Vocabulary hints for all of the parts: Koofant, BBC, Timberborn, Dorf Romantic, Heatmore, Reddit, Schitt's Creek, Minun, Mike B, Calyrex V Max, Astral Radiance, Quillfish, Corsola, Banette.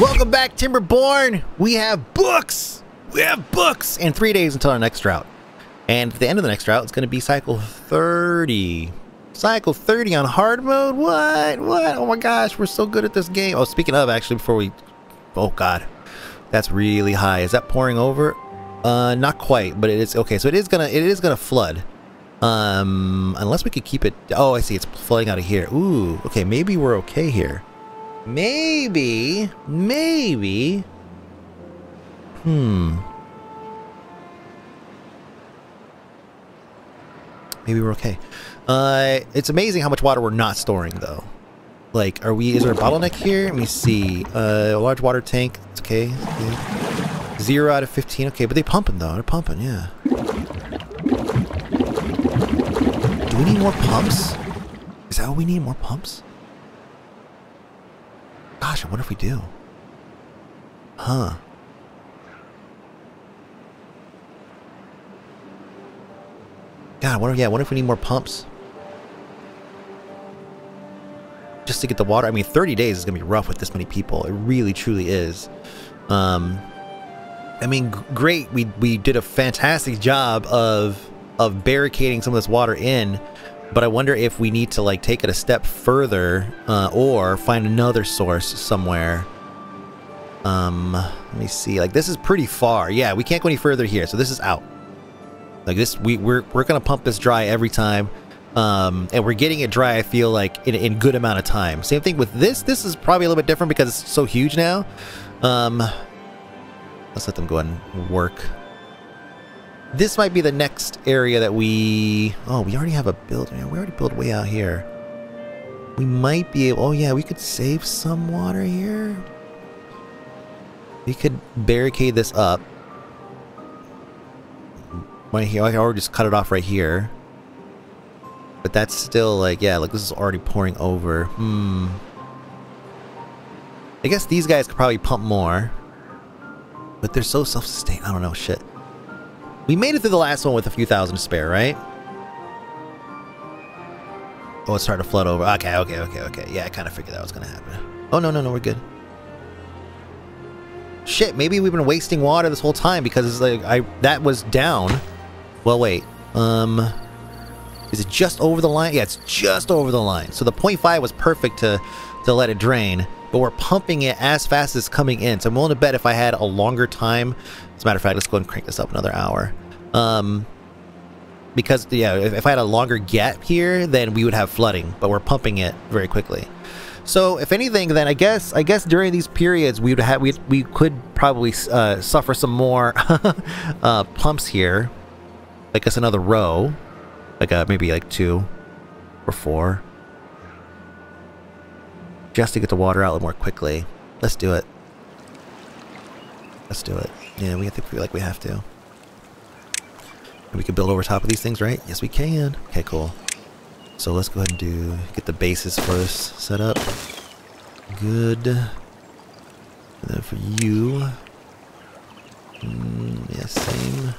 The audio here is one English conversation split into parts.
Welcome back, Timberborn. We have books. And 3 days until our next route. And at the end of the next route, it's going to be cycle 30. Cycle 30 on hard mode? What? What? Oh my gosh, we're so good at this game. Oh, speaking of, actually, before we... Oh god. That's really high. Is that pouring over? Not quite, but it is... Okay, so it is gonna flood. Unless we could keep it... Oh, I see. It's flooding out of here. Ooh. Okay, maybe we're okay here. Maybe. Maybe. Hmm. Maybe we're okay. It's amazing how much water we're not storing, though. Like, are we... Is there a bottleneck here? Let me see. A large water tank. It's okay. Yeah. 0 out of 15. Okay, but they're pumping, though. They're pumping, yeah. Do we need more pumps? Is that what we need? More pumps? Gosh, I wonder if we do. Huh. God, I wonder if we need more pumps. Just to get the water. I mean, 30 days is going to be rough with this many people. It really, truly is. I mean, great. We did a fantastic job of barricading some of this water in. But I wonder if we need to, like, take it a step further, or find another source somewhere. Let me see. Like, this is pretty far. Yeah, we can't go any further here. So this is out. Like this, we're gonna pump this dry every time, and we're getting it dry. I feel like in good amount of time. Same thing with this. This is probably a little bit different because it's so huge now. Let's let them go ahead and work. This might be the next area that we. Oh, we already have a build. We already built way out here. We might be able. Oh yeah, we could save some water here. We could barricade this up. Right here, I already just cut it off right here. But that's still like, yeah, like this is already pouring over. Hmm. I guess these guys could probably pump more. But they're so self-sustained. I don't know, shit. We made it through the last one with a few thousand to spare, right? Oh, it's starting to flood over. Okay, okay, okay, okay. Yeah, I kind of figured that was going to happen. Oh, no, no, no, we're good. Shit, maybe we've been wasting water this whole time because it's like, that was down. Well, wait, is it just over the line? Yeah, it's just over the line. So the 0.5 was perfect to let it drain, but we're pumping it as fast as it's coming in. So I'm willing to bet if I had a longer time, as a matter of fact, let's go ahead and crank this up another hour. Because, yeah, if I had a longer gap here, then we would have flooding, but we're pumping it very quickly. So if anything, then I guess during these periods we could probably suffer some more pumps here. I guess another row, like maybe like 2 or 4, just to get the water out more quickly. Let's do it. Let's do it. Yeah, we have to feel like we have to. And we can build over top of these things, right? Yes, we can. Okay, cool. So let's go ahead and get the bases first set up. Good. And then for you. Yeah, same.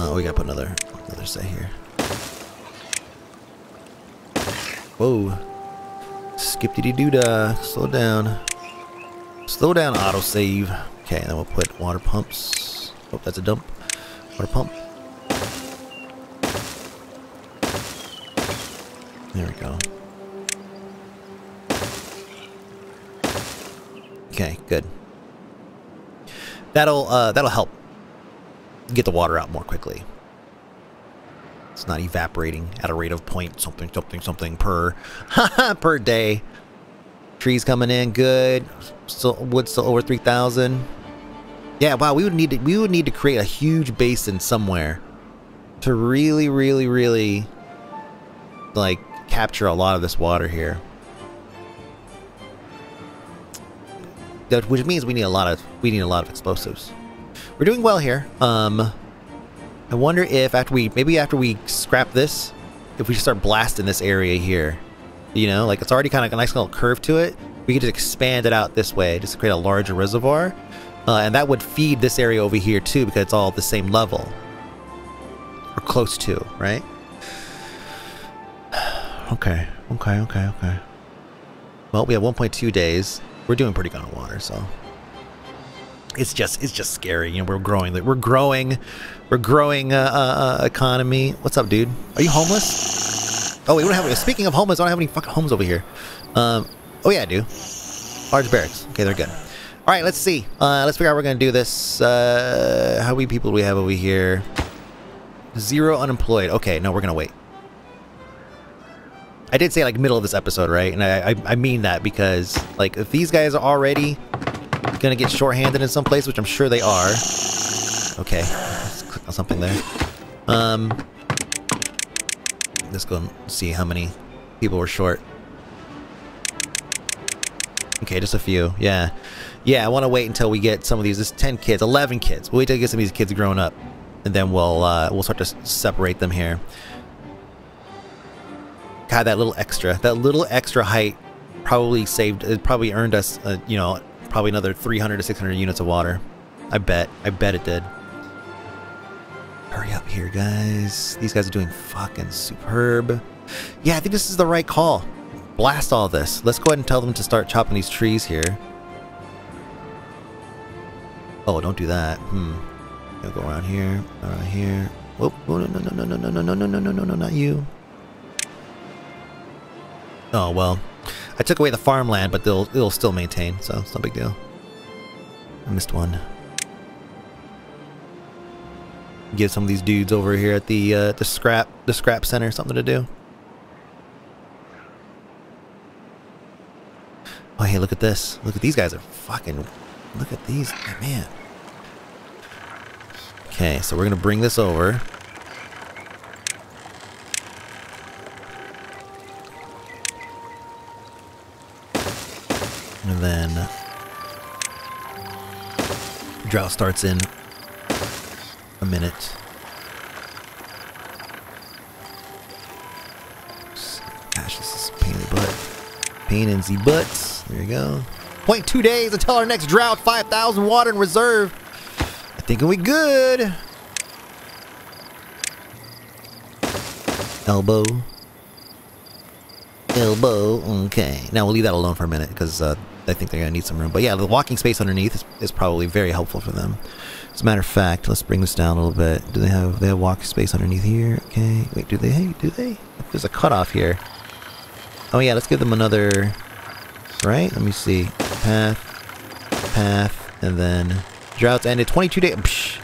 Oh, we gotta put another set here. Whoa. Skip-dee-dee-doo-dah. Slow down. Slow down, autosave. Okay, and then we'll put water pumps. Oh, that's a dump. Water pump. There we go. Okay, good. That'll help get the water out more quickly. It's not evaporating at a rate of point something per day. Trees coming in good. Still wood still over 3,000. Yeah, wow, we would need to create a huge basin somewhere to really, really, really, like, capture a lot of this water here. That, which means we need a lot of explosives. We're doing well here. I wonder if after we scrap this, if we just start blasting this area here, you know, like it's already kind of a nice little curve to it. We could just expand it out this way, just to create a larger reservoir. And that would feed this area over here too, because it's all at the same level. Or close to, right? Okay. Well, we have 1.2 days. We're doing pretty good on water, so it's just scary. You know, we're growing economy. What's up, dude? Are you homeless? Oh wait, we don't have any. Speaking of homeless, I don't have any fucking homes over here. Oh yeah, I do. Large barracks. Okay, they're good. All right, let's see. Let's figure out how we're gonna do this. How many people do we have over here? 0 unemployed. Okay, no, we're gonna wait. I did say like middle of this episode, right? And I mean that because like if these guys are already gonna get shorthanded in some place, which I'm sure they are. Okay, let's click on something there. Let's go and see how many people were short. Okay, just a few. Yeah. Yeah, I want to wait until we get some of these. There's 10 kids, 11 kids. We'll wait till we get some of these kids grown up. And then we'll start to separate them here. God, that little extra height probably saved, it probably earned us, you know, probably another 300 to 600 units of water. I bet it did. Hurry up here, guys. These guys are doing fucking superb. Yeah, I think this is the right call. Blast all this. Let's go ahead and tell them to start chopping these trees here. Oh, don't do that. I'll go around here, around here. Whoop! Oh, no, not you. Oh well, I took away the farmland, but it'll still maintain, so it's no big deal. I missed one. Give some of these dudes over here at the scrap center something to do. Oh, hey, look at this. Look at these guys are fucking... Look at these... Man. Okay, so we're gonna bring this over. And then... Drought starts in... a minute. Gosh, this is a pain in the butt. Pain in the butt. There you go. 0.2 days until our next drought. 5,000 water in reserve. I think we good. Elbow. Elbow. Okay. Now we'll leave that alone for a minute because I think they're going to need some room. But yeah, the walking space underneath is probably very helpful for them. As a matter of fact, let's bring this down a little bit. Do they have walking space underneath here? Okay. Wait, do they? There's a cutoff here. Oh yeah, let's give them another... Right? Let me see. Path, and then droughts ended. 22 days. Psh.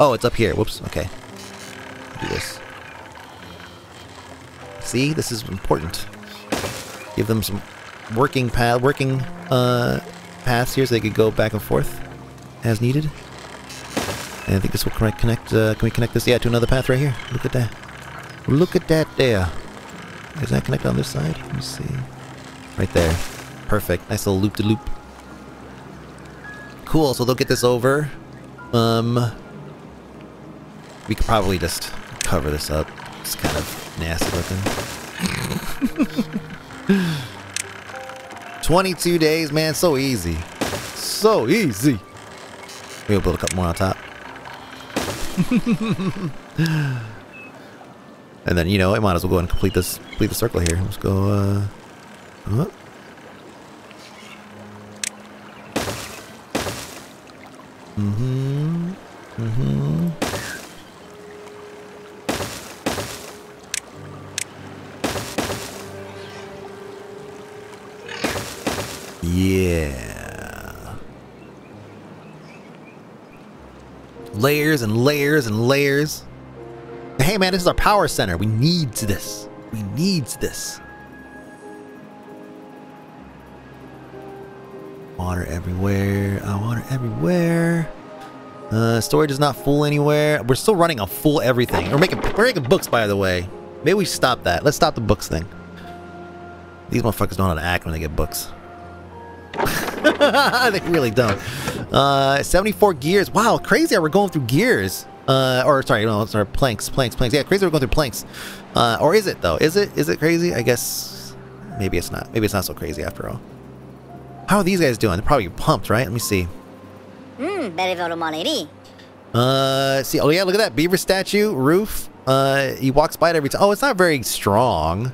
Oh, it's up here. Whoops. Okay. Do this. See, this is important. Give them some working paths here, so they could go back and forth as needed. And I think this will connect. Can we connect this? Yeah, to another path right here. Look at that. Look at that there. Does that connect on this side? Let me see. Right there. Perfect. Nice little loop-de-loop. Cool, so they'll get this over. We could probably just cover this up. It's kind of nasty looking. 22 days, man. So easy. So easy. Maybe we'll build a couple more on top. And then, you know, I might as well go and complete the circle here. Let's go, What? Yeah. Layers and layers and layers. Hey man, this is our power center. We need this. We need this. Water everywhere. Water everywhere. Storage is not full anywhere. We're still running on full everything. We're making books, by the way. Maybe we stop that. Let's stop the books thing. These motherfuckers don't know how to act when they get books. They really don't. 74 gears. Wow, crazy how we're going through gears. Or sorry, no, it's our planks. Yeah, crazy we're going through planks. Or is it though? Is it crazy? I guess maybe it's not. Maybe it's not so crazy after all. How are these guys doing? They're probably pumped, right? Let me see. See, oh yeah, look at that beaver statue, roof. He walks by it every time. Oh, it's not very strong.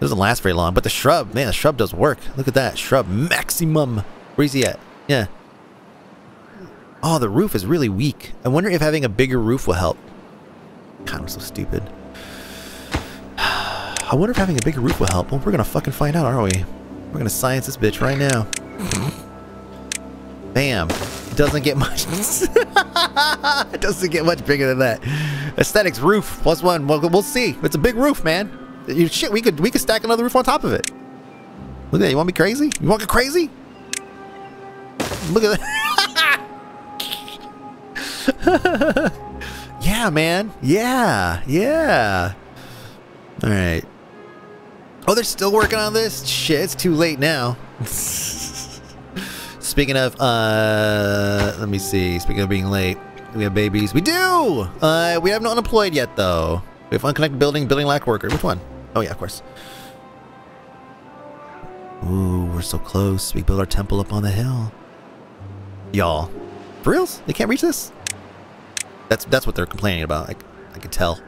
Doesn't last very long, but the shrub, man, the shrub does work. Look at that, shrub maximum. Where's he at? Yeah. Oh, the roof is really weak. I wonder if having a bigger roof will help. God, I'm so stupid. I wonder if having a bigger roof will help. Well, we're gonna fucking find out, aren't we? We're gonna science this bitch right now. Bam. It doesn't get much. It doesn't get much bigger than that. Aesthetics roof +1. We'll see. It's a big roof, man. Shit, we could stack another roof on top of it. Look at that. You want me crazy? You want to get crazy? Look at that. Yeah, man. Yeah. Yeah. All right. Oh, they're still working on this? Shit, it's too late now. Speaking of, let me see. Speaking of being late, we have babies. We do! We have no unemployed yet, though. We have unconnected building lack worker. Which one? Oh, yeah, of course. Ooh, we're so close. We build our temple up on the hill. Y'all. For reals? They can't reach this? That's what they're complaining about. I could tell.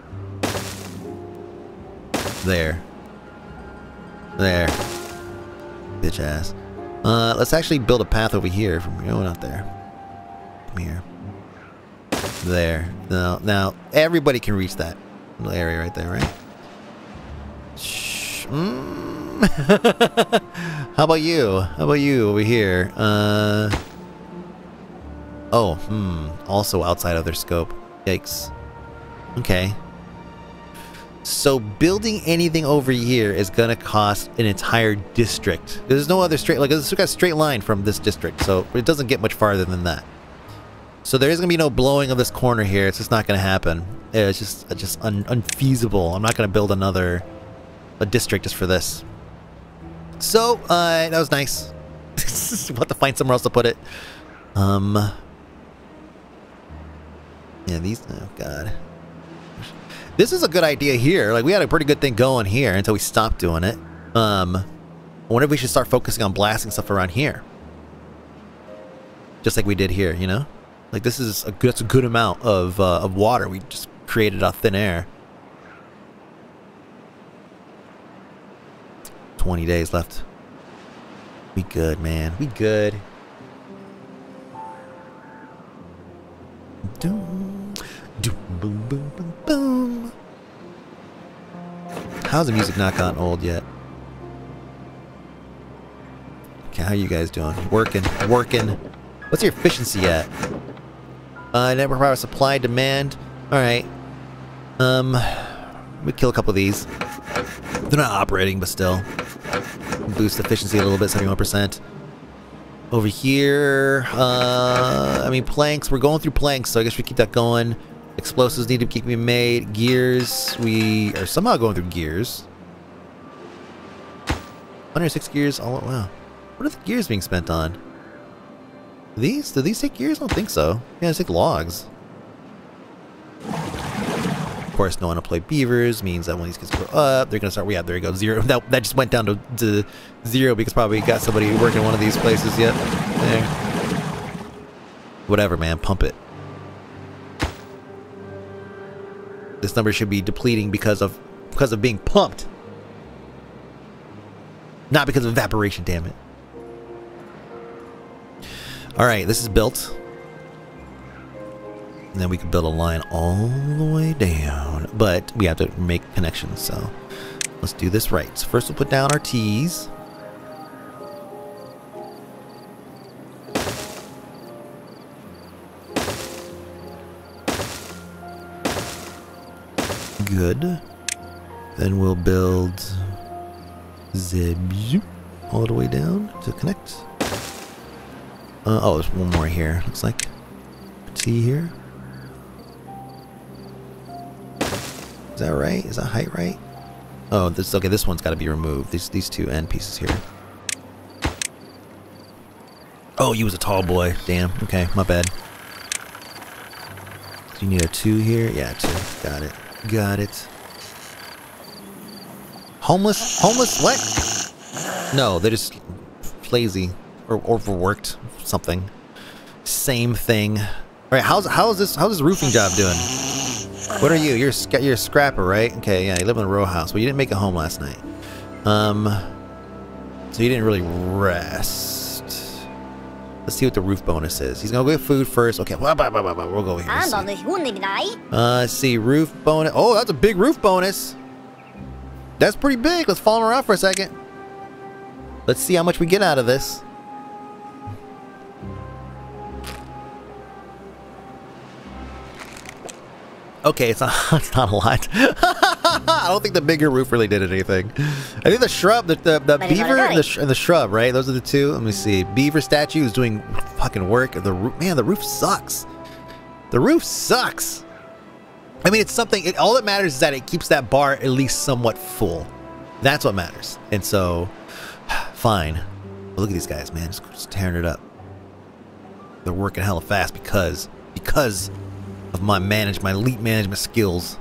There. There. Bitch ass. Let's actually build a path over here from going out there. From here. There. Now everybody can reach that little area right there, right? Shh. Mm. How about you? How about you over here? Oh, also outside of their scope. Yikes. Okay. So building anything over here is gonna cost an entire district. There's no other straight, like, it's got a straight line from this district, so it doesn't get much farther than that. So there is gonna be no blowing of this corner here. It's just not gonna happen. It's just unfeasible. I'm not gonna build another district just for this. So that was nice. We'll have to find somewhere else to put it. Yeah, these. Oh god. This is a good idea here. Like, we had a pretty good thing going here until we stopped doing it. I wonder if we should start focusing on blasting stuff around here. Just like we did here, you know? Like, this is a good, that's a good amount of water we just created out of thin air. 20 days left. We good, man. We good. Doom. Doom, boom, boom, boom, boom. How's the music not gotten old yet? Okay, how you guys doing? Working, working. What's your efficiency at? Network power supply, demand. Alright. We kill a couple of these. They're not operating, but still. Boost efficiency a little bit, 71%. Over here, I mean, planks. We're going through planks, so I guess we keep that going. Explosives need to keep being made. Gears, we are somehow going through gears. 106 gears. Oh wow, what are the gears being spent on? These? Do these take gears? I don't think so. Yeah, they take logs. Of course, no one to play beavers means that when these kids grow up, they're gonna start. Yeah, there you go. Zero. That just went down to zero because probably got somebody working in one of these places. Yep. There. Whatever, man. Pump it. This number should be depleting because of being pumped, not because of evaporation. Damn it! All right, this is built, and then we can build a line all the way down, but we have to make connections. So let's do this right. So first, we'll put down our T's. Good. Then we'll build Zebzu all the way down to connect. Oh, there's one more here. Looks like T here. Is that right? Is that height right? Oh, this okay. This one's got to be removed. These two end pieces here. Oh, you was a tall boy. Damn. Okay, my bad. Do you need a 2 here? Yeah, 2. Got it. Got it. Homeless? Homeless? What? No, they're just lazy or overworked. Something. Same thing. All right. How's this roofing job doing? What are you? You're a scrapper, right? Okay. Yeah. You live in a row house. Well, you didn't make it home last night. So he didn't really rest. Let's see what the roof bonus is. He's gonna go get food first. Okay, we'll go here. Let's see, roof bonus. Oh, that's a big roof bonus. That's pretty big. Let's follow him around for a second. Let's see how much we get out of this. Okay, it's not a lot. I don't think the bigger roof really did anything. I think the shrub, the beaver and the shrub, right? Those are the two. Let me see. Beaver statue is doing fucking work. The roof, man, the roof sucks. The roof sucks. I mean, it's something. All that matters is that it keeps that bar at least somewhat full. That's what matters. And so, fine. But look at these guys, man. Just tearing it up. They're working hella fast because of my elite management skills.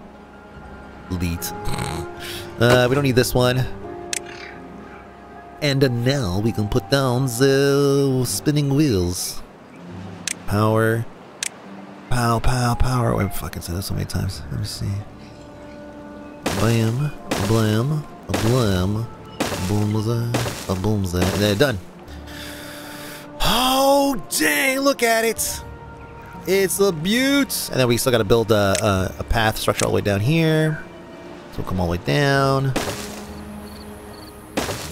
Elite. We don't need this one. And now we can put down the spinning wheels. Power. Pow, pow, power. I've fucking said that so many times. Let me see. Blam, blam, blam, boomza, boomza. They're done. Oh, dang, look at it. It's a beaut! And then we still gotta build a path structure all the way down here. So we'll come all the way down.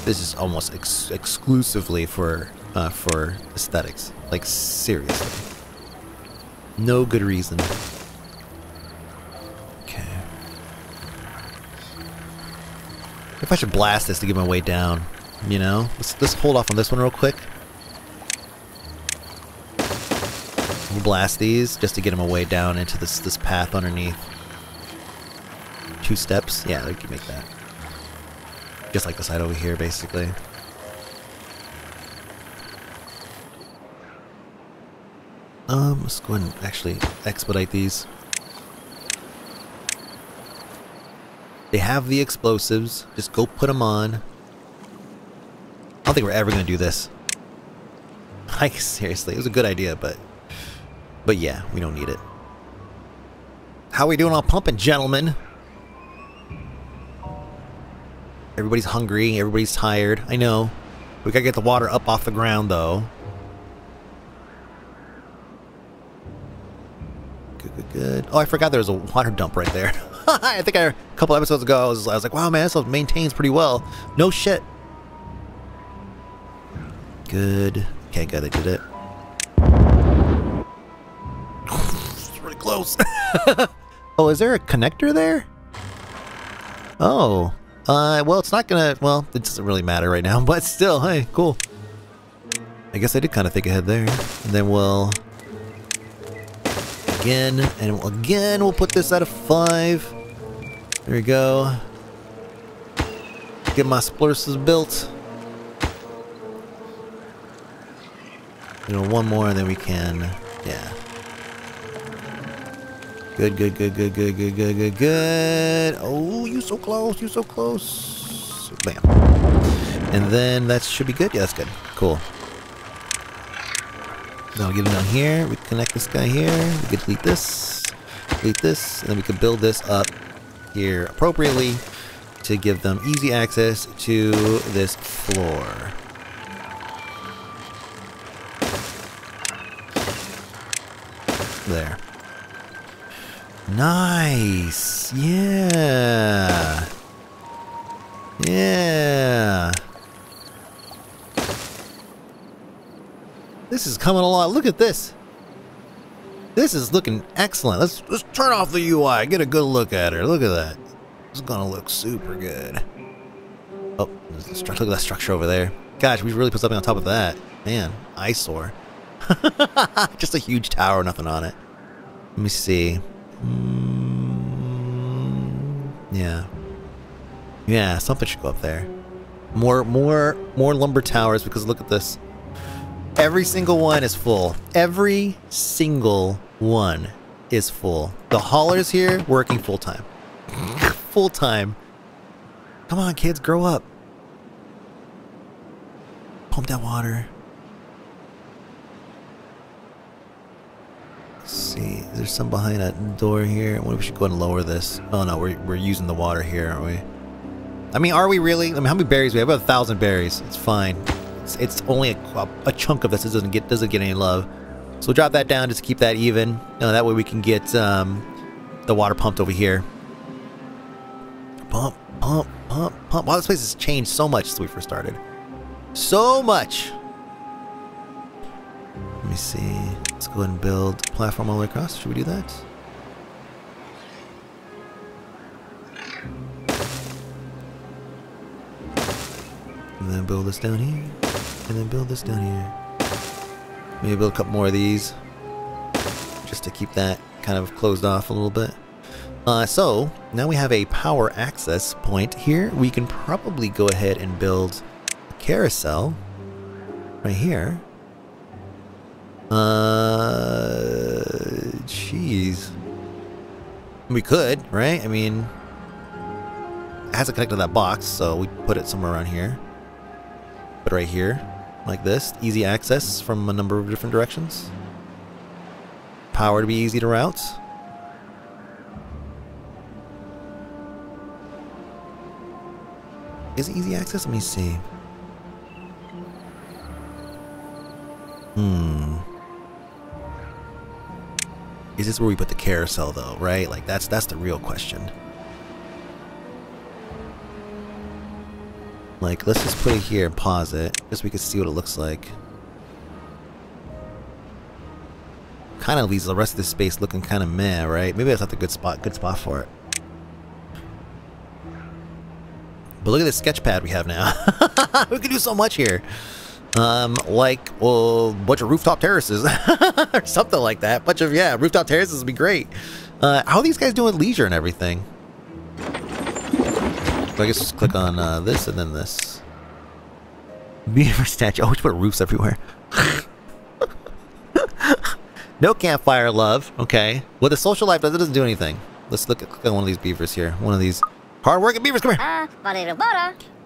This is almost exclusively for aesthetics. Like, seriously. No good reason. Okay. If I should blast this to get my way down, you know? Let's hold off on this one real quick. We'll blast these just to get them away down into this path underneath. 2 steps? Yeah, we can make that. Just like the side over here, basically. Let's go ahead and actually expedite these. They have the explosives. Just go put them on. I don't think we're ever gonna do this. Like, seriously, it was a good idea, but yeah, we don't need it. How are we doing on pumping, gentlemen? Everybody's hungry. Everybody's tired. I know. We gotta get the water up off the ground, though. Good, good, good. Oh, I forgot there was a water dump right there. I think a couple episodes ago, I was like, wow, man, this stuff maintains pretty well. No shit. Good. Okay, good. They did it. Close. Oh, is there a connector there? Oh, well, it's not gonna. Well, it doesn't really matter right now, but still, hey, cool. I guess I did kind of think ahead there. And then we'll again, we'll put this out of 5. There we go. Get my splurses built. You know, one more, and then we can, yeah. Good, good, good, good, good, good, good, good, good. Oh, you so close, you so close. Bam. And then that should be good. Yeah, that's good. Cool. Now we get it down here. We connect this guy here. We can delete this, and then we can build this up here appropriately to give them easy access to this floor. There. Nice. Yeah. Yeah. This is coming along. Look at this. This is looking excellent. Let's turn off the UI. Get a good look at her. Look at that. It's gonna look super good. Oh, look at that structure over there. Gosh, we really put something on top of that. Man, eyesore. Just a huge tower, nothing on it. Let me see. Yeah. Yeah, something should go up there. More lumber towers, because look at this. Every single one is full. Every single one is full. The haulers here working full time. Full time. Come on, kids, grow up. Pump that water. See, there's some behind that door here. I wonder if we should go and lower this. Oh no, we're using the water here, aren't we? I mean, are we really? I mean, how many berries do we have? About 1,000 berries. It's fine. It's only a chunk of this that doesn't get any love. So we'll drop that down just to keep that even. That way we can get the water pumped over here. Pump, pump, pump, pump. Wow, this place has changed so much since we first started. So much! Let me see. Let's go ahead and build a platform all the way across. Should we do that? And then build this down here. And then build this down here. Maybe build a couple more of these. Just to keep that kind of closed off a little bit. So, now we have a power access point here. We can probably go ahead and build a carousel. Right here. Jeez. We could, right? I mean, it has to connect to that box, so we put it somewhere around here. But right here, like this, easy access from a number of different directions. Power to be easy to route. Is it easy access? Let me see. Is this where we put the carousel though, right? Like that's the real question. Like, let's just put it here and pause it, just so we can see what it looks like. Kind of leaves the rest of this space looking kind of meh, right? Maybe that's not the good spot for it. But look at this sketch pad we have now. We can do so much here. Like, well, a bunch of rooftop terraces. Or something like that. Bunch of, yeah, rooftop terraces would be great. How are these guys doing with leisure and everything? So I guess just click on this and then this. Beaver statue. Oh, we should put roofs everywhere. No campfire, love. Okay. Well, the social life doesn't do anything. Let's click on one of these beavers here. One of these hard-working beavers. Come here.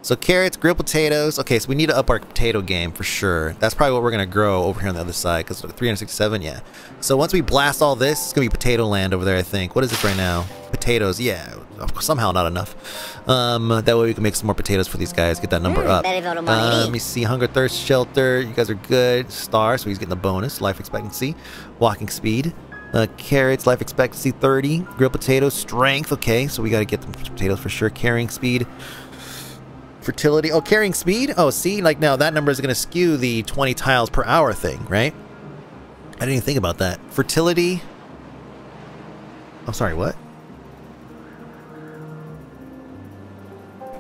So carrots, grilled potatoes. Okay, so we need to up our potato game for sure. That's probably what we're going to grow over here on the other side. Because 367, yeah. So once we blast all this, it's going to be potato land over there, I think. What is it right now? Potatoes, yeah. Somehow not enough. That way we can make some more potatoes for these guys. Get that number up. Let me see. Hunger, thirst, shelter. You guys are good. Star, so he's getting a bonus. Life expectancy. Walking speed. Carrots, life expectancy, 30. Grilled potatoes, strength. Okay, so we got to get the potatoes for sure. Carrying speed. Fertility. Oh, carrying speed? Oh, see? Like, now that number is going to skew the 20 tiles per hour thing, right? I didn't even think about that. Fertility. I'm sorry, what?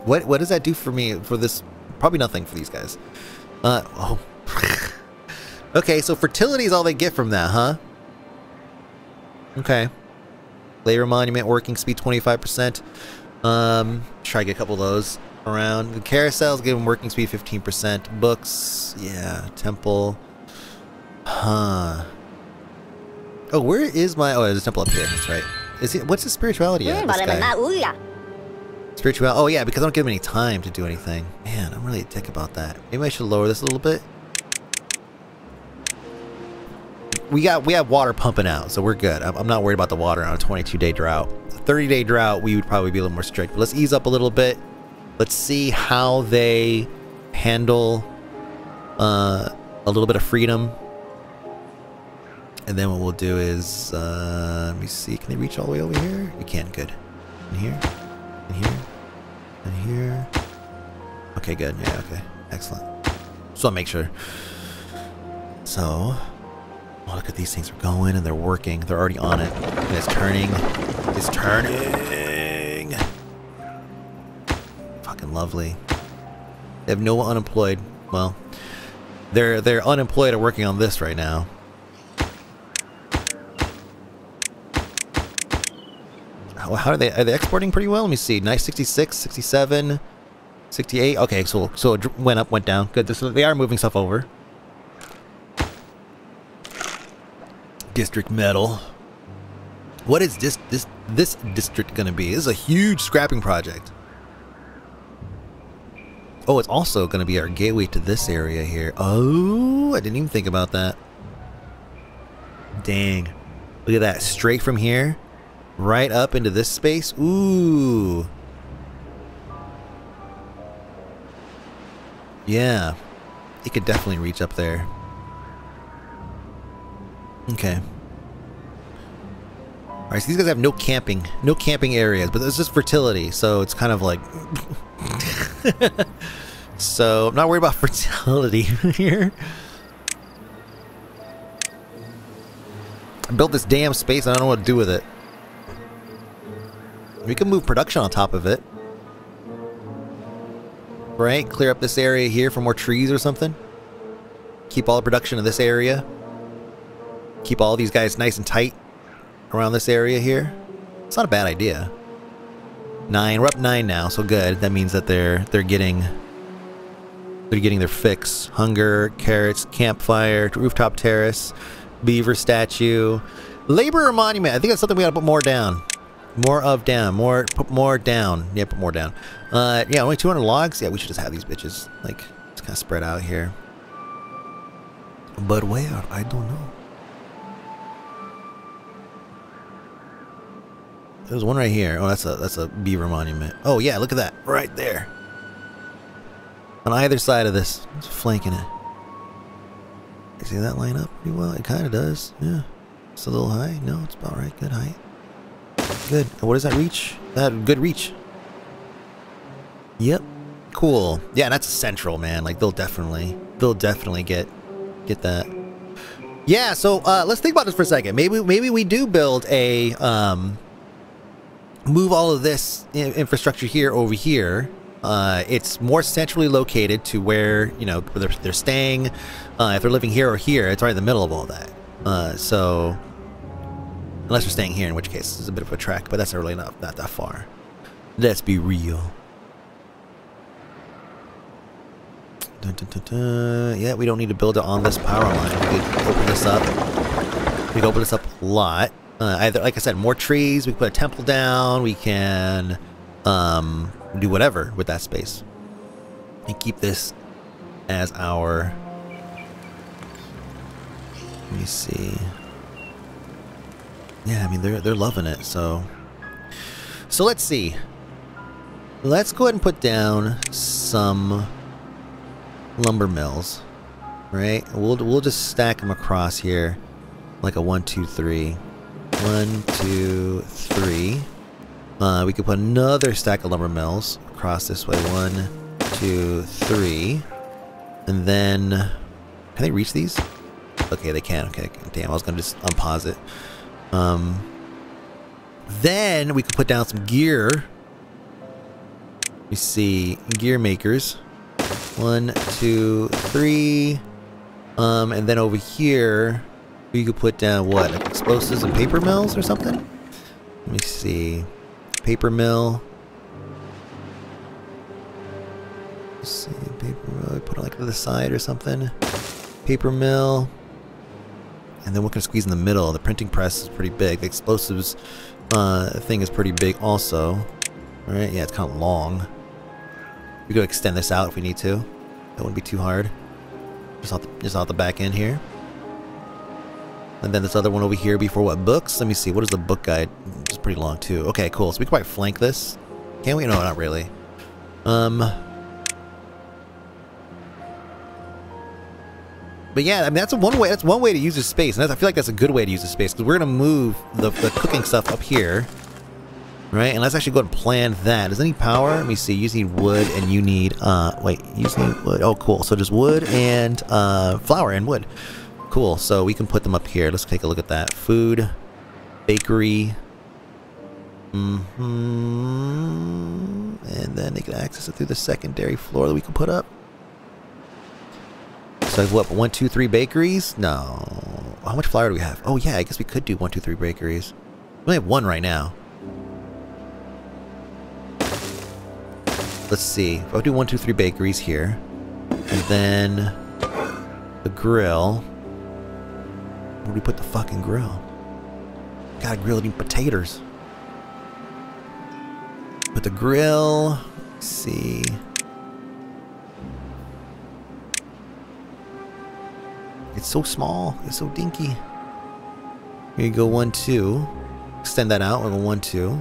What does that do for me for this? Probably nothing for these guys. Oh. Okay, so fertility is all they get from that, huh? Okay. Labor monument, working speed 25%. Try to get a couple of those around. The carousels give them working speed 15%. Books, yeah. Temple, huh? Oh, where is my? Oh, there's a temple up here. That's right. Is it? What's the spirituality of this guy? Spirituality. Oh yeah, because I don't give him any time to do anything. Man, I'm really a dick about that. Maybe I should lower this a little bit. We have water pumping out, so we're good. I'm not worried about the water on a 22-day drought. A 30-day drought, we would probably be a little more strict. But let's ease up a little bit. Let's see how they handle a little bit of freedom. And then what we'll do is, let me see, can they reach all the way over here? We can, good. In here, in here, in here. Okay, good, yeah, okay, excellent. Just want to make sure. So, oh, look at these things, they're going and they're working. They're already on it. And it's turning, it's turning. Lovely. They have no unemployed. Well, they're unemployed and working on this right now. How are they exporting pretty well? Let me see. Nice. 66, 67, 68. Okay, so it went up, went down. Good. So they are moving stuff over. District metal. What is this district gonna be? This is a huge scrapping project. Oh, it's also going to be our gateway to this area here. Oh, I didn't even think about that. Dang. Look at that. Straight from here, right up into this space. Ooh. Yeah. It could definitely reach up there. Okay. Alright, so these guys have no camping. No camping areas, but this is fertility, so it's kind of like... So, I'm not worried about fertility here. I built this damn space and I don't know what to do with it. We can move production on top of it. Right? Clear up this area here for more trees or something. Keep all the production in this area. Keep all these guys nice and tight around this area here. It's not a bad idea. 9. We're up 9 now, so good. That means that they're getting their fix. Hunger, carrots, campfire, rooftop terrace, beaver statue, laborer monument. I think that's something we gotta put more down. Put more down. Yeah, only 200 logs? Yeah, we should just have these bitches. Like, it's kind of spread out here. But where? I don't know. There's one right here. Oh, that's a beaver monument. Oh yeah, look at that. Right there. On either side of this. It's flanking it. You see that line up pretty well? It kind of does. Yeah. It's a little high. No, it's about right. Good height. Good. What does that reach? That good reach. Yep. Cool. Yeah, that's central, man. Like, they'll definitely get that. Yeah, so let's think about this for a second. Maybe we do build a move all of this infrastructure here over here. It's more centrally located to where, you know, they're staying. If they're living here or here, it's right in the middle of all that. So, unless they're staying here, in which case it's a bit of a trek, but that's really not that far. Let's be real. Dun, dun, dun, dun. Yeah, we don't need to build it on this power line. We could open this up. We could open this up a lot. Either, like I said, more trees. We can put a temple down. We can do whatever with that space, and keep this as our. Let me see. Yeah, I mean they're loving it. So let's see. Let's go ahead and put down some lumber mills, right? We'll just stack them across here, like a 1, 2, 3. 1, 2, 3. We could put another stack of lumber mills across this way. 1, 2, 3. And then... Can they reach these? Okay, they can. Okay, damn, I was going to just unpause it. Then we could put down some gear. We see gear makers. 1, 2, 3. And then over here... We could put down, what, like explosives and paper mills or something? Let me see. Paper mill. Let's see, paper mill. Put it like to the side or something. Paper mill. And then we're gonna squeeze in the middle. The printing press is pretty big. The explosives thing is pretty big also. Alright, yeah, it's kind of long. We could extend this out if we need to. That wouldn't be too hard. Just out the back end here. And then this other one over here before what? Books? Let me see. What is the book guide? It's pretty long too. Okay, cool. So we can probably flank this. Can we? No, not really. But yeah, I mean that's one way to use this space, and I feel like that's a good way to use this space, because we're gonna move the cooking stuff up here. Right? And let's actually go ahead and plan that. Does it need power? Let me see. You just need wood and you need you just need wood. Oh cool. So just wood and flour and wood. Cool, so we can put them up here. Let's take a look at that. Food, bakery, and then they can access it through the secondary floor that we can put up. So I have what, 1, 2, 3 bakeries? No. How much flour do we have? Oh yeah, I guess we could do 1, 2, 3 bakeries. We only have one right now. Let's see. I'll do 1, 2, 3 bakeries here, and then the grill. Where do we put the fucking grill? Gotta grill it in potatoes. Put the grill. Let's see. It's so small. It's so dinky. Here you go, 1, 2. Extend that out. We'll go 1, 2.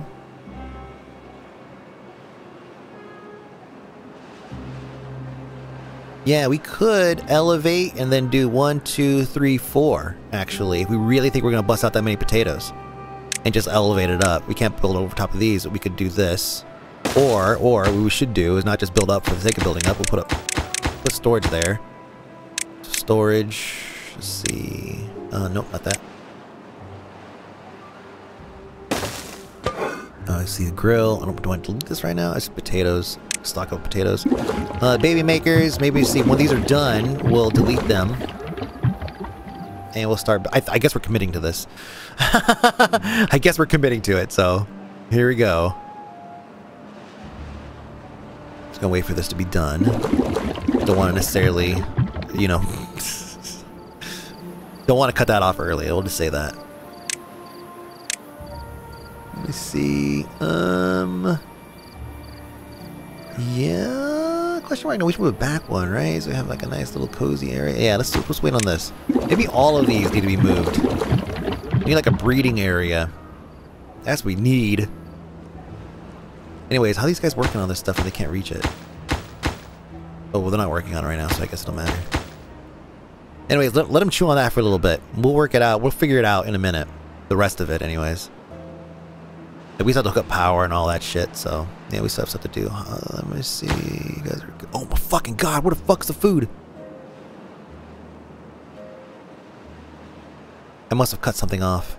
Yeah, we could elevate and then do 1, 2, 3, 4, actually. If we really think we're going to bust out that many potatoes. And just elevate it up. We can't build over top of these, but we could do this. Or what we should do is not just build up for the sake of building up. We'll put up storage there. Storage. Let's see. Nope, not that. I see the grill. I don't want to delete this right now. It's potatoes. Stock up potatoes. Baby makers. Maybe see when these are done, we'll delete them. And we'll start. I guess we're committing to this. I guess we're committing to it. So here we go. Just gonna wait for this to be done. Don't want to necessarily, you know, don't want to cut that off early. We'll just say that. Let me see. Yeah. Question mark. No, we should move it back one, right? So we have like a nice little cozy area. Yeah. Let's wait on this. Maybe all of these need to be moved. We need like a breeding area. That's what we need. Anyways, how are these guys working on this stuff if they can't reach it? Oh, well, they're not working on it right now, so I guess it don't matter. Anyways, let them chew on that for a little bit. We'll work it out. We'll figure it out in a minute. The rest of it, anyways. We still have to hook up power and all that shit, so... Yeah, we still have stuff to do. Let me see... You guys are... Oh my fucking god, where the fuck's the food? I must have cut something off.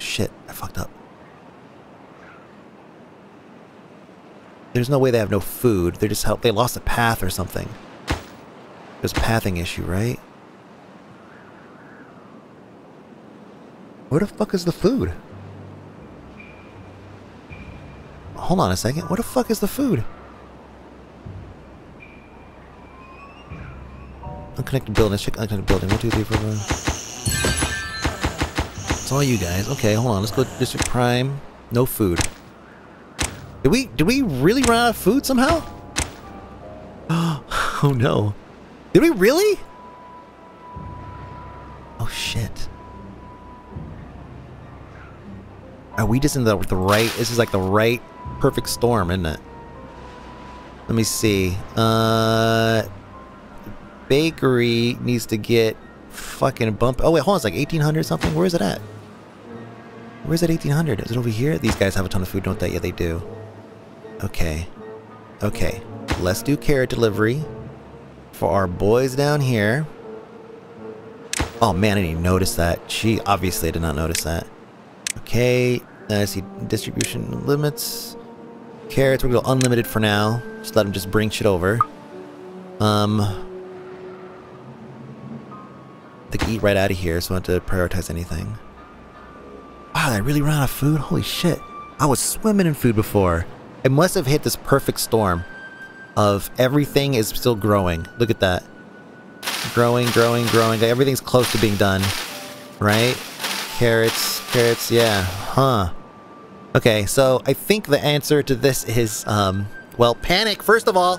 Shit, I fucked up. There's no way they have no food. They just help. They lost a path or something. There's a pathing issue, right? Where the fuck is the food? Hold on a second. Where the fuck is the food? Unconnected building. Let's check unconnected building. 1, 2, 3, 4, 5. It's all you guys. Okay, hold on. Let's go to District Prime. No food. Did we really run out of food somehow? Oh no. Did we really? Oh shit. Are we just in the right? This is like the right perfect storm, isn't it? Let me see. Bakery needs to get fucking bump. Oh wait, hold on, it's like 1800 something. Where is it at? Where's that 1800? Is it over here? These guys have a ton of food, don't they? Yeah, they do. Okay. Okay. Let's do carrot delivery for our boys down here. Oh man, I didn't even notice that. She obviously did not notice that. Okay. I see distribution limits. Carrots, we're gonna go unlimited for now. Just let them just bring shit over. They can eat right out of here, so I don't have to prioritize anything. Wow, I really ran out of food? Holy shit. I was swimming in food before. It must have hit this perfect storm of everything is still growing. Look at that. Growing, growing, growing. Like everything's close to being done. Right? Carrots, carrots, yeah. Huh. Okay, so I think the answer to this is, well, panic, first of all.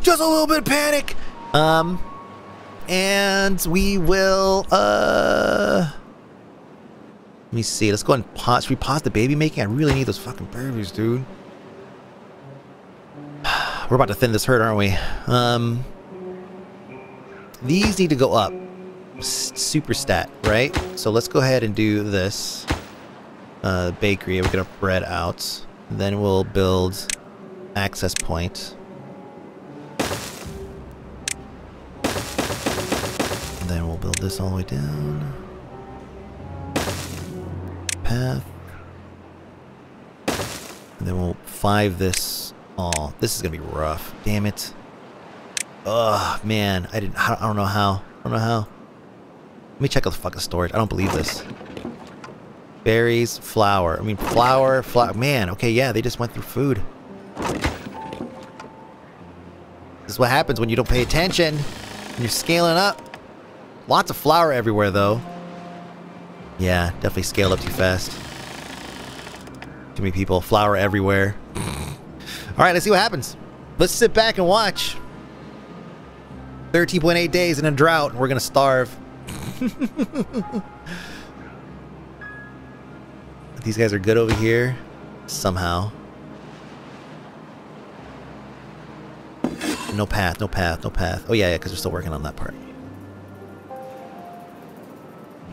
Just a little bit of panic! And we will, let me see. Let's go and pause. Should we pause the baby making? I really need those fucking babies, dude. We're about to thin this herd, aren't we? These need to go up. Super stat, right? So let's go ahead and do this. Bakery. We're gonna bread out. Then we'll build access point. And then we'll build this all the way down. Path. And then we'll 5 this all. This is gonna be rough. Damn it. Ugh, man. I don't know how. I don't know how. Let me check out the fucking storage. I don't believe this. Berries, flour. I mean, flour, flour. Man, okay, yeah, they just went through food. This is what happens when you don't pay attention. When you're scaling up. Lots of flour everywhere, though. Yeah, definitely scaled up too fast. Too many people, flour everywhere. Alright, let's see what happens. Let's sit back and watch. 13.8 days in a drought, and we're gonna starve. These guys are good over here. Somehow. No path, no path, no path. Oh, yeah, because we're still working on that part.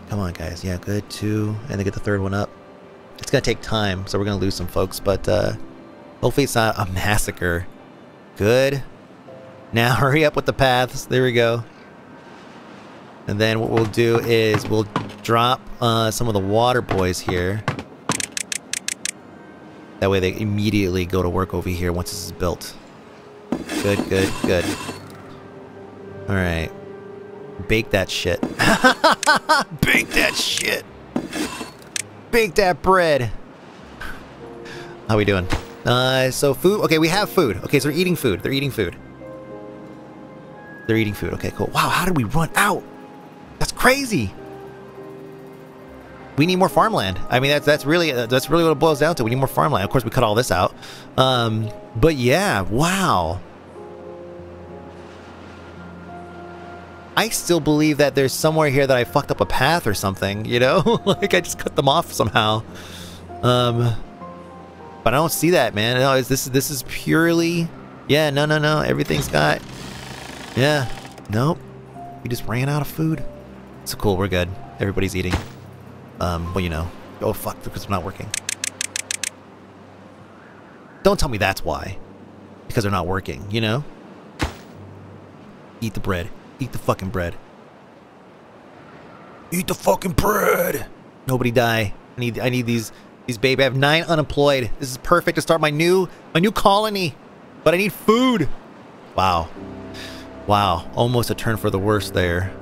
Come on, guys. Yeah, good. Two. And they get the third one up. It's going to take time, so we're going to lose some folks, but hopefully it's not a massacre. Good. Now hurry up with the paths. There we go. And then what we'll do is we'll drop some of the water boys here. That way they immediately go to work over here once this is built. Good, good, good. Alright. Bake that shit. Bake that shit! Bake that bread! How we doing? So food? Okay, we have food. Okay, so they're eating food. They're eating food. They're eating food. Okay, cool. Wow, how did we run out? That's crazy! We need more farmland. I mean, that's really what it boils down to. We need more farmland. Of course, we cut all this out. But yeah, wow. I still believe that there's somewhere here that I fucked up a path or something, you know? Like, I just cut them off somehow. But I don't see that, man. No, this is purely... Yeah, no, no, no. Everything's got... Yeah. Nope. We just ran out of food. So cool, we're good. Everybody's eating. Well, you know. Oh, fuck, because they're not working. Don't tell me that's why. Because they're not working, you know? Eat the bread. Eat the fucking bread. Eat the fucking bread! Nobody die. I need these baby. I have 9 unemployed. This is perfect to start my new colony. But I need food. Wow. Wow. Almost a turn for the worse there.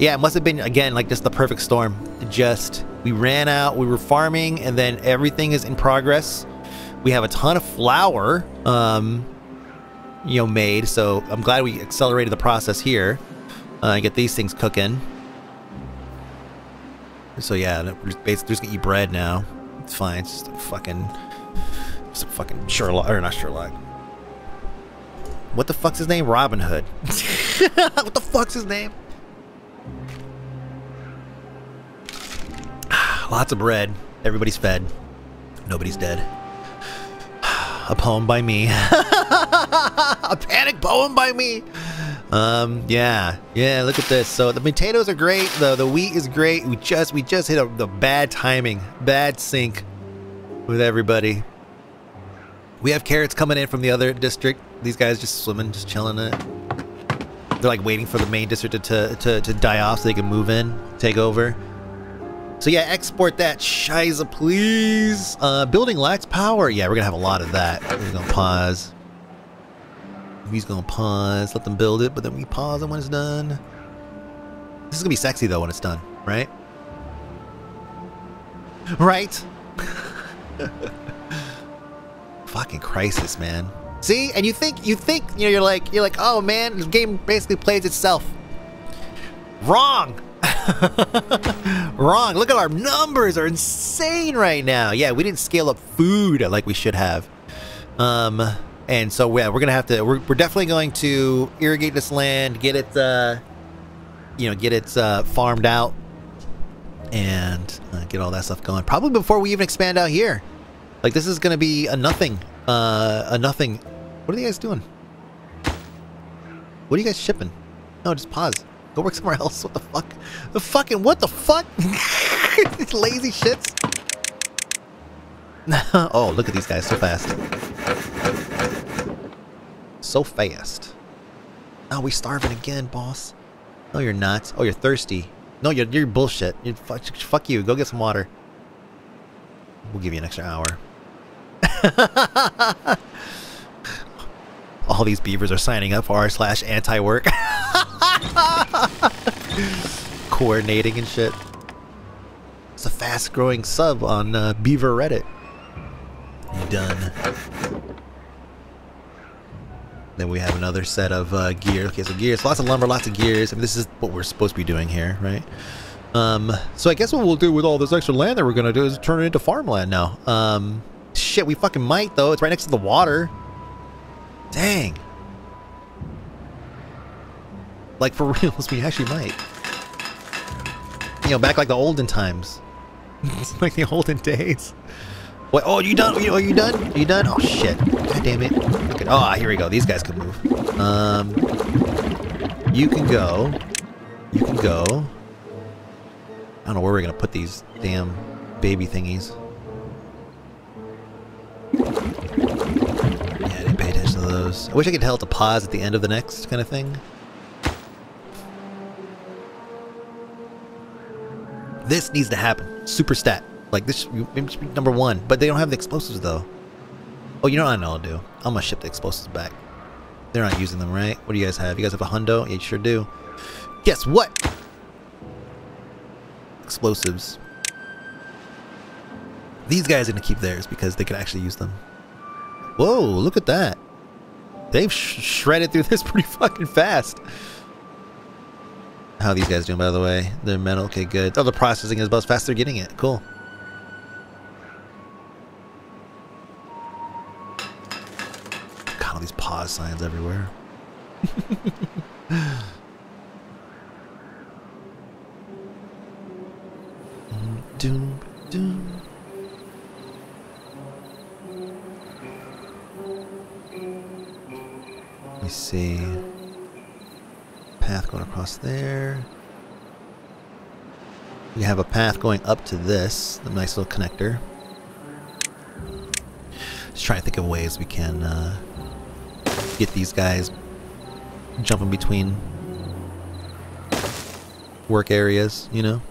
Yeah, it must have been again like just the perfect storm. Just we ran out, we were farming, and then everything is in progress. We have a ton of flour. You know, made, so I'm glad we accelerated the process here and get these things cooking. So yeah, we're just gonna eat bread now. It's fine. It's just a fucking, Sherlock or not Sherlock. What the fuck's his name? Robin Hood. What the fuck's his name? Lots of bread. Everybody's fed. Nobody's dead. A poem by me. A panic poem by me. Yeah. Yeah, look at this. So the potatoes are great. The wheat is great. We just hit the bad timing. Bad sync with everybody. We have carrots coming in from the other district. These guys just swimming, just chilling it. They're like waiting for the main district to die off so they can move in, take over. So yeah, export that shiza, please. Building lacks power. Yeah, we're gonna have a lot of that. We're gonna pause. He's gonna pause. Let them build it, but then we pause it when it's done. This is gonna be sexy though when it's done, right? Right? Fucking crisis, man. See, and you think, you know, you're like, oh man, this game basically plays itself. Wrong. Wrong. Look at our numbers are insane right now. Yeah, we didn't scale up food like we should have. And so yeah, we're gonna have to. We're definitely going to irrigate this land, get it, you know, get it farmed out, and get all that stuff going. Probably before we even expand out here. Like this is gonna be a nothing. A nothing. What are you guys doing? What are you guys shipping? No, just pause. Go work somewhere else. What the fuck? The fucking what the fuck? These lazy shits. Oh, look at these guys so fast. So fast. Oh, we starving again, boss. No, you're not. Oh, you're thirsty. No, you're bullshit. You're, fuck you. Go get some water. We'll give you an extra hour. All these beavers are signing up for r/anti-work. Coordinating and shit. It's a fast-growing sub on Beaver Reddit. You done. Then we have another set of gear. Okay, so gears. Lots of lumber, lots of gears. I mean, this is what we're supposed to be doing here, right? So I guess what we'll do with all this extra land that we're gonna do is turn it into farmland now. Shit, we fucking might, though. It's right next to the water. Dang. Like, for reals, we actually might. You know, back like the olden times. Like the olden days. What? Oh, you done? Are you done? Are you done? Oh, shit. God damn it. Look at Ah, here we go. These guys can move. You can go. You can go. I don't know where we're gonna put these damn baby thingies. Yeah, I didn't pay attention to those. I wish I could tell it to pause at the end of the next kind of thing. This needs to happen. Super stat. Like this should be number one. But they don't have the explosives though. Oh, you know what I know I'll do? I'm gonna ship the explosives back. They're not using them, right? What do you guys have? You guys have a hundo? Yeah, you sure do. Guess what? Explosives. These guys are gonna keep theirs because they could actually use them. Whoa, look at that. They've shredded through this pretty fucking fast. How are these guys doing, by the way? They're metal. Okay, good. Oh, the processing is about as fast as they're getting it. Cool. God, all these pause signs everywhere. Doom, doom. Let me see. Path going across there. We have a path going up to this, the nice little connector. Just trying to think of ways we can get these guys jumping between work areas, you know?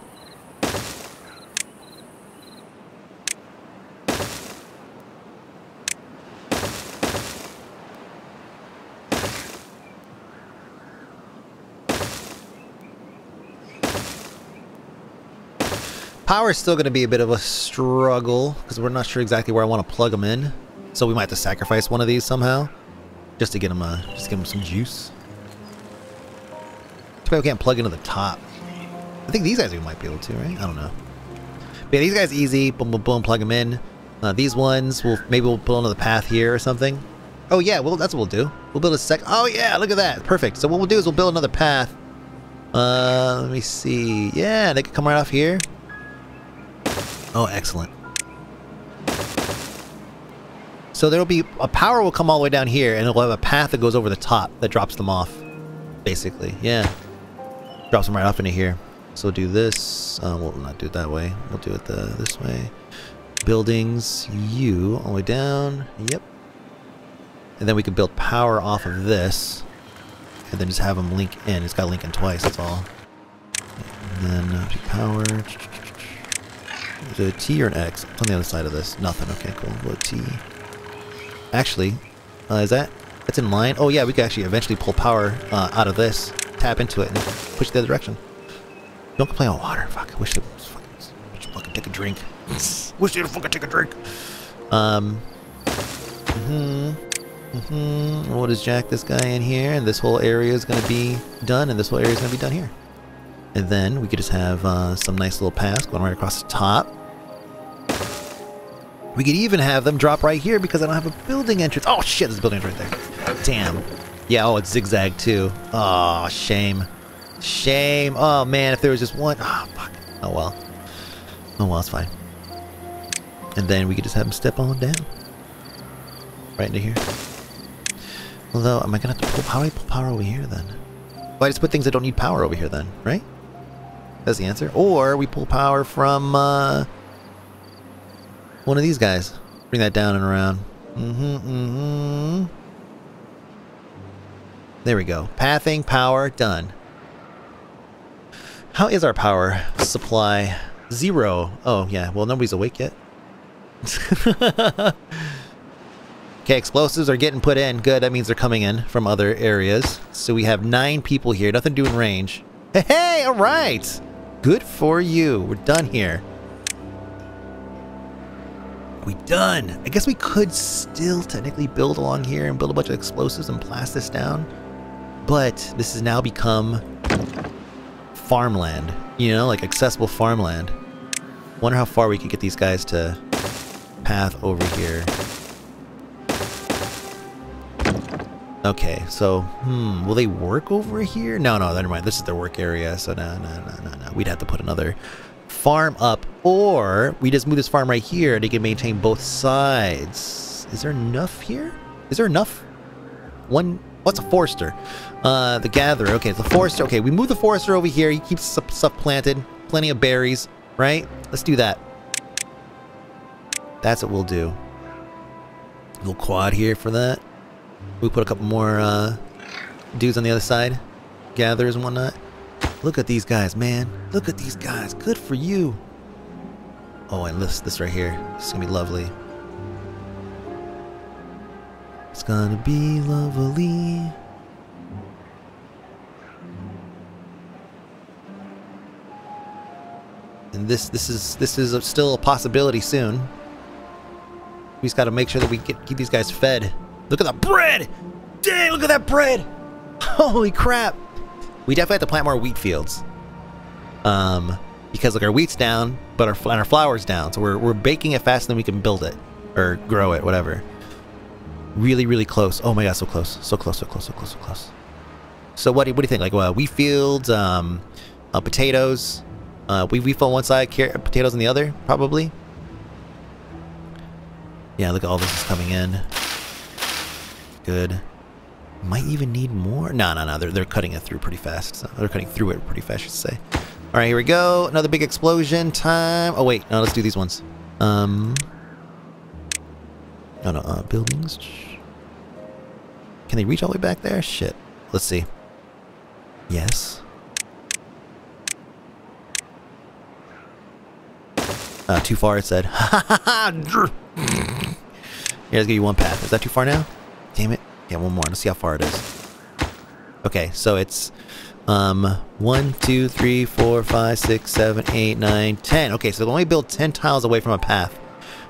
Power is still going to be a bit of a struggle because we're not sure exactly where I want to plug them in, so we might have to sacrifice one of these somehow just to get them, some juice. Too bad we can't plug into the top. I think these guys we might be able to, right? I don't know. But yeah, these guys easy. Boom, boom, boom. Plug them in. These ones, maybe we'll put onto the path here or something. Oh yeah, well that's what we'll do. We'll build a Oh yeah, look at that. Perfect. So what we'll do is we'll build another path. Let me see. Yeah, they could come right off here. Oh, excellent. So there'll be a power will come all the way down here, and it'll have a path that goes over the top that drops them off, basically. Yeah, drops them right off into here. So we'll do this. We'll not do it that way. We'll do it this way. Buildings, you all the way down. Yep. And then we can build power off of this, and then just have them link in. It's got to link in twice. That's all. And then power. Is it a T or an X? It's on the other side of this. Nothing. Okay, cool. We'll T. Actually, is that? That's in line? Oh yeah, we could actually eventually pull power out of this, tap into it, and push the other direction. Don't complain about water. Fuck. I wish they would fucking take a drink. Wish they'd fucking take a drink. We'll just jack this guy in here, and this whole area is going to be done, and this whole area is going to be done here. And then we could just have some nice little paths going right across the top. We could even have them drop right here because I don't have a building entrance. Oh shit, there's a building entrance right there. Damn. Yeah, oh, it's zigzag too. Oh, shame. Shame. Oh man, if there was just one. Oh, fuck. Oh well. Oh well, it's fine. And then we could just have them step on down. Right into here. Although, am I going to have to pull power? How do I pull power over here then? Well, I just put things that don't need power over here then, right? That's the answer. Or we pull power from one of these guys. Bring that down and around. There we go. Pathing, power, done. How is our power supply? 0. Oh, yeah. Well, nobody's awake yet. Okay, explosives are getting put in. Good. That means they're coming in from other areas. So we have 9 people here. Nothing to do in range. Hey, all right. Good for you. We're done here. We done. I guess we could still technically build along here and build a bunch of explosives and blast this down. But this has now become farmland. You know, like accessible farmland. Wonder how far we could get these guys to path over here. Okay, so, will they work over here? No, no, never mind. This is their work area, so no. We'd have to put another farm up, or we just move this farm right here and they can maintain both sides. Is there enough here? Is there enough? One... What's a forester? The gatherer. Okay, the forester. Okay, we move the forester over here. He keeps stuff planted. Plenty of berries, right? Let's do that. That's what we'll do. A little quad here for that. We'll put a couple more dudes on the other side. Gatherers and whatnot. Look at these guys, man. Look at these guys. Good for you. Oh, and this right here. This is gonna be lovely. It's gonna be lovely. And this is still a possibility soon. We just gotta make sure that we keep these guys fed. Look at the bread! Dang, look at that bread! Holy crap! We definitely have to plant more wheat fields. Because like our wheat's down, but our flour's down, so we're baking it faster than we can build it or grow it, whatever. Really, really close. Oh my god, so close. So close, so close, so close, so close. So what do you think? Like, wheat fields, potatoes, wheat on one side, potatoes on the other, probably. Yeah, look at all this is coming in. Good. Might even need more. No, they're cutting it through pretty fast. So they're cutting through it pretty fast, I should say. Alright, here we go. Another big explosion time. Oh wait, no, let's do these ones. Buildings. Can they reach all the way back there? Shit. Let's see. Yes. Too far, it said. Ha ha ha! Here, let's give you one path. Is that too far now? Damn it. Yeah, one more. Let's see how far it is. Okay, so it's 1, 2, 3, 4, 5, 6, 7, 8, 9, 10. Okay, so they'll only build 10 tiles away from a path.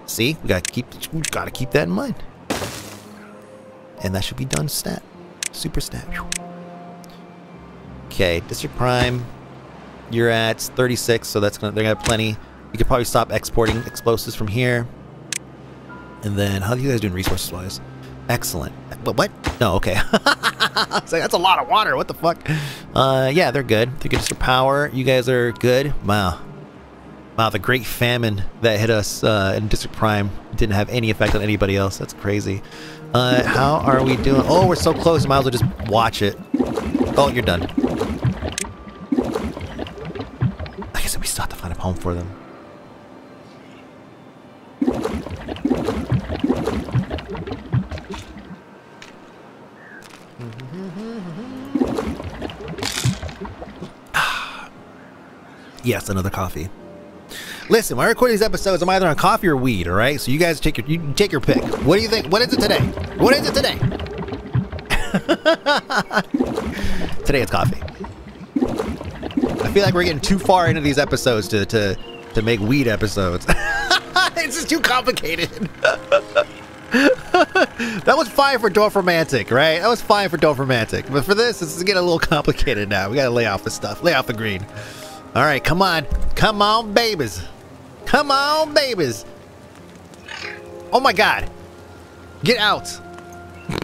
See, we gotta keep that in mind, and that should be done. Stat, super stat. Okay, District Prime, you're at 36, so that's they're gonna have plenty. You could probably stop exporting explosives from here, and then how are you guys doing resources wise? Excellent. What? No, okay. I was like, that's a lot of water. What the fuck? Yeah, they're good. They're good. District Power, you guys are good. Wow. Wow, the great famine that hit us in District Prime didn't have any effect on anybody else. That's crazy. How are we doing? Oh, we're so close. Might as well just watch it. Oh, you're done. I guess we still have to find a home for them. Yes, another coffee. Listen, when I record these episodes, I'm either on coffee or weed, alright? So you guys take your pick. What do you think? What is it today? What is it today? Today it's coffee. I feel like we're getting too far into these episodes to make weed episodes. It's just too complicated. That was fine for Dorf Romantic, right? That was fine for Dorf Romantic. But for this, it's getting a little complicated now. We gotta lay off the stuff. Lay off the green. Alright, come on. Come on, babies. Come on, babies! Oh my god! Get out!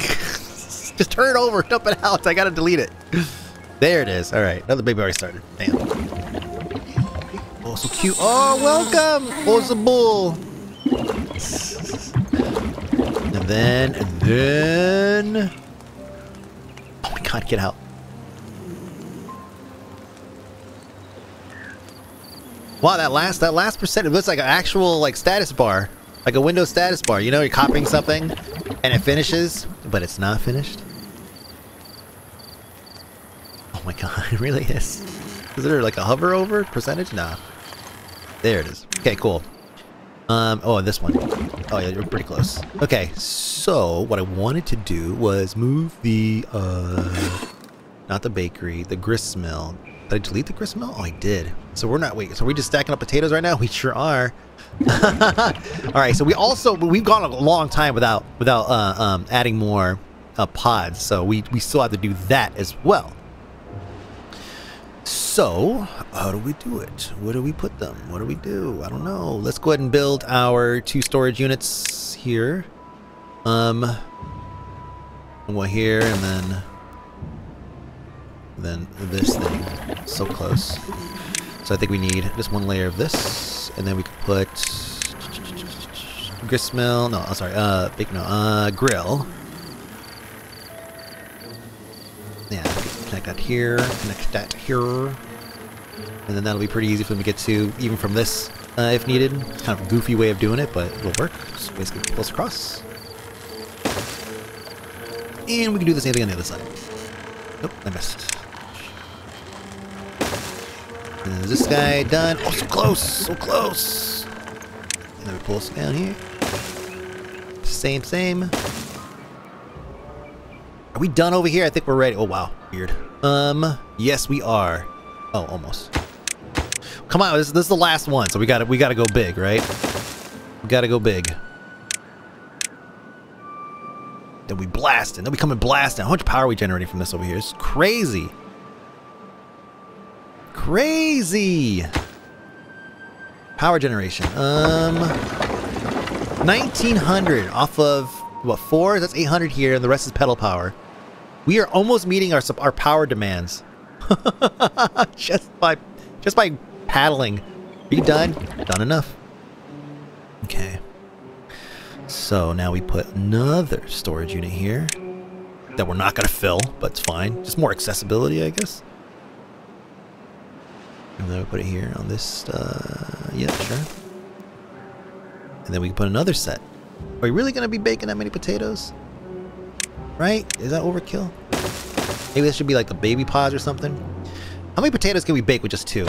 Just turn it over, dump it out, I gotta delete it. There it is, alright, another baby already started. Damn. Oh, so cute. Oh, welcome! Oh, it's a bull! And then... Oh my god, get out. Wow, that last percent, it looks like an actual like status bar, like a Windows status bar. You know, you're copying something, and it finishes, but it's not finished. Oh my god, it really is. Is there like a hover over percentage? Nah. There it is. Okay, cool. Oh, and this one. Oh yeah, you're pretty close. Okay, so what I wanted to do was move the not the bakery, the grist mill. Did I delete the grist mill? Oh, I did. So we're not waiting. So we're just stacking up potatoes right now? We sure are. Alright, so we've gone a long time without adding more pods, so we still have to do that as well. So, how do we do it? Where do we put them? What do we do? I don't know. Let's go ahead and build our 2 storage units here. One here, and then this thing. So close. So I think we need just one layer of this, and then we could put gristmill. No, I'm sorry. Grill. yeah, connect that here, connect that here, and then that'll be pretty easy for them to get to, even from this, if needed. Kind of a goofy way of doing it, but it'll work. Just basically pull us across. And we can do the same thing on the other side. Nope, I missed. And then this guy done. Oh, so close! So close! And then we pull us down here. Same, same. Are we done over here? I think we're ready. Oh, wow. Weird. Yes, we are. Oh, almost. Come on, this is the last one, so we gotta go big, right? We gotta go big. Then we blast, and then we come and blast. How much power are we generating from this over here? It's crazy. Crazy! Power generation. 1900 off of, what, 4? That's 800 here, and the rest is pedal power. We are almost meeting our power demands. just by paddling. Are you done? Done enough. Okay. So now we put another storage unit here that we're not going to fill, but it's fine. Just more accessibility, I guess. And then we put it here on this, yeah, sure. And then we can put another set. Are we really going to be baking that many potatoes? Right? Is that overkill? Maybe this should be like the baby pods or something. How many potatoes can we bake with just 2?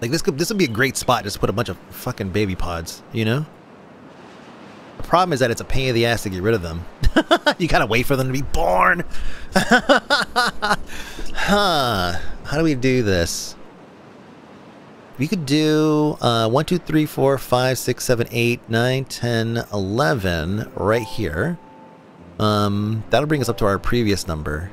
Like this would be a great spot just to put a bunch of fucking baby pods, you know? The problem is that it's a pain in the ass to get rid of them. You gotta wait for them to be born! Huh. How do we do this? We could do 1, 2, 3, 4, 5, 6, 7, 8, 9, 10, 11 right here. That'll bring us up to our previous number.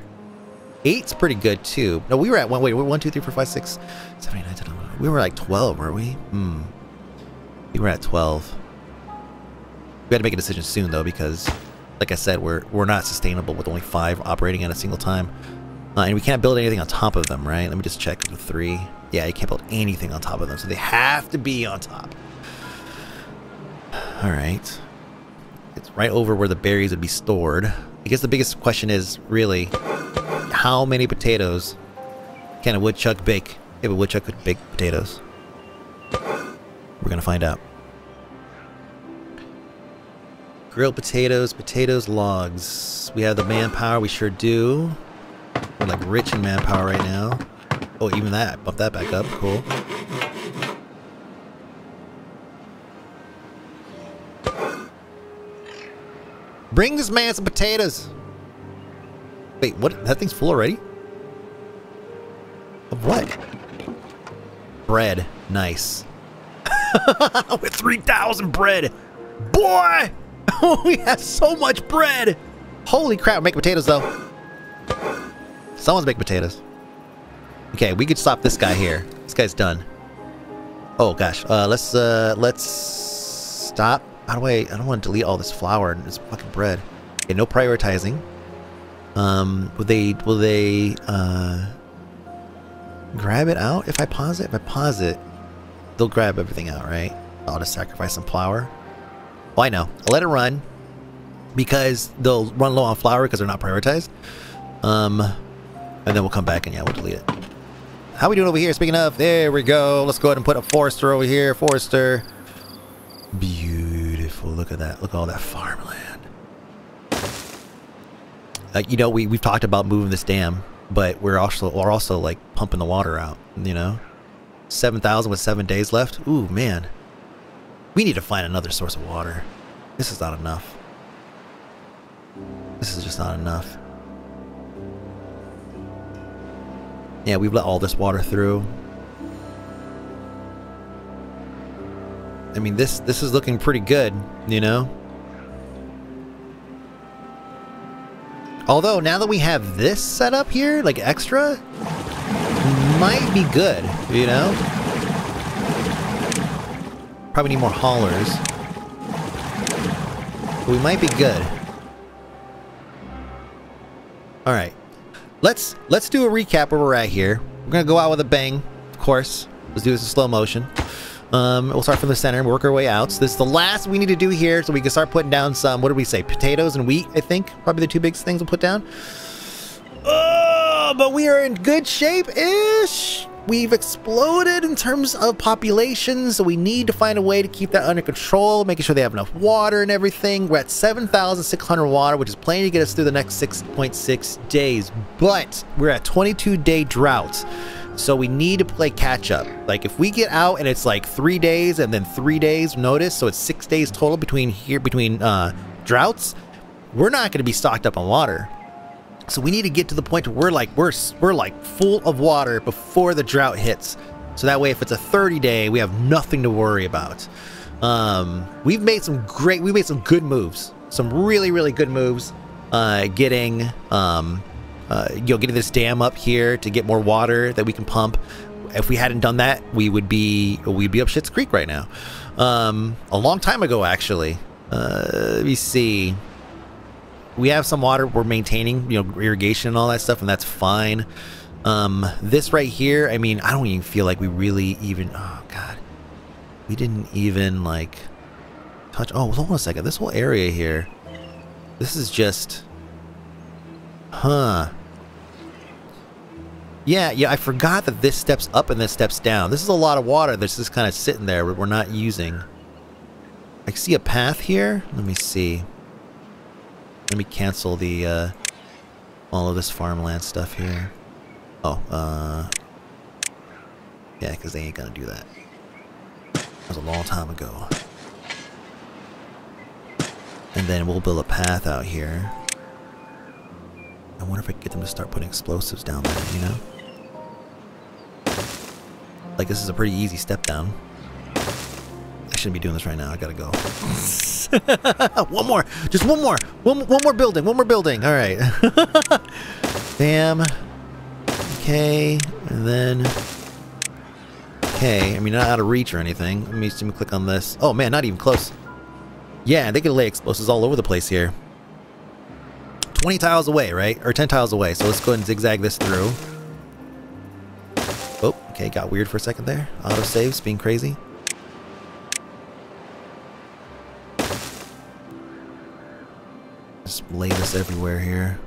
8's pretty good too. No, we were at 1, wait, 1, 2, 3, 4, 5, 6, 7, 8, 9, 10, 11. We were like 12, weren't we? We were at 12. We had to make a decision soon though, because like I said, we're not sustainable with only 5 operating at a single time. And we can't build anything on top of them, right? Let me just check the 3. Yeah, you can't build anything on top of them, so they have to be on top. Alright. It's right over where the berries would be stored. I guess the biggest question is, really, how many potatoes can a woodchuck bake? If a woodchuck could bake potatoes. We're gonna find out. Grilled potatoes, potatoes, logs. We have the manpower, we sure do. We're like rich in manpower right now. Oh, even that. Bump that back up. Cool. Bring this man some potatoes! Wait, what? That thing's full already? Of what? Bread. Nice. With 3,000 bread! Boy! We have so much bread! Holy crap, make potatoes though. Someone's making potatoes. Okay, we could stop this guy here. This guy's done. Oh gosh, let's stop. How do I don't want to delete all this flour and this fucking bread. Okay, no prioritizing. Will they grab it out if I pause it? If I pause it, they'll grab everything out, right? I'll just sacrifice some flour. Oh, I know. I'll let it run because they'll run low on flour because they're not prioritized. And then we'll come back and yeah, we'll delete it. How we doing over here? Speaking of, there we go. Let's go ahead and put a Forester over here. Forester. Beautiful. Look at that. Look at all that farmland. You know, we've talked about moving this dam, but we're also like pumping the water out, you know? 7,000 with 7 days left. Ooh, man. We need to find another source of water. This is not enough. This is just not enough. Yeah, we've let all this water through. I mean, this is looking pretty good, you know? Although, now that we have this set up here, like extra, might be good, you know? Probably need more haulers. But we might be good. Alright. Let's do a recap where we're at here. We're gonna go out with a bang, of course. Let's do this in slow motion. We'll start from the center and work our way out. So this is the last we need to do here, so we can start putting down some, what did we say? Potatoes and wheat, I think. Probably the 2 biggest things we'll put down. but we are in good shape-ish. We've exploded in terms of population, so we need to find a way to keep that under control, making sure they have enough water and everything. We're at 7,600 water, which is plenty to get us through the next 6.6 days, but we're at 22-day drought. So we need to play catch up. Like if we get out and it's like 3 days and then 3 days notice, so it's 6 days total between droughts, we're not going to be stocked up on water. So we need to get to the point where we're like full of water before the drought hits. So that way, if it's a 30 day, we have nothing to worry about. We made some good moves, some really good moves, getting this dam up here to get more water that we can pump. If we hadn't done that, we'd be up Schitt's Creek right now. A long time ago, actually. Let me see. We have some water. We're maintaining, you know, irrigation and all that stuff, and that's fine. This right here, I mean, I don't even feel like we really even. Oh God, we didn't even like touch. Oh, hold on a second. This whole area here, this is just. Huh. Yeah, I forgot that this steps up and this steps down. This is a lot of water that's just kind of sitting there we're not using. I see a path here. Let me see. Let me cancel the, all of this farmland stuff here. Oh, yeah, because they ain't gonna do that. That was a long time ago. And then we'll build a path out here. I wonder if I can get them to start putting explosives down there, you know? Like, this is a pretty easy step down. I shouldn't be doing this right now. I gotta go. One more! Just one more! One more building! One more building! Alright. Bam. Okay. And then... Okay. I mean, not out of reach or anything. Let me just click on this. Oh, man, not even close. Yeah, they can lay explosives all over the place here. 20 tiles away, right? Or 10 tiles away. So let's go ahead and zigzag this through. Oh, okay. Got weird for a second there. Auto saves being crazy. Just lay this everywhere here.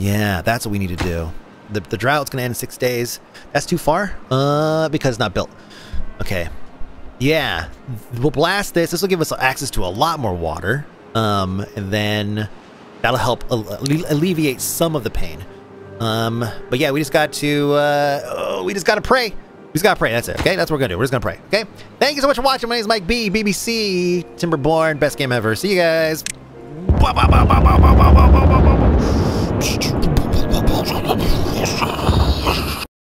Yeah, that's what we need to do. The drought's gonna end in 6 days. That's too far? Because it's not built. Okay. Yeah. We'll blast this. This will give us access to a lot more water. And then that'll help alleviate some of the pain. But yeah, we just got to, pray. We just got to pray. That's it. Okay. That's what we're going to do. We're just going to pray. Okay. Thank you so much for watching. My name is Mike B, BBC, Timberborn, best game ever. See you guys.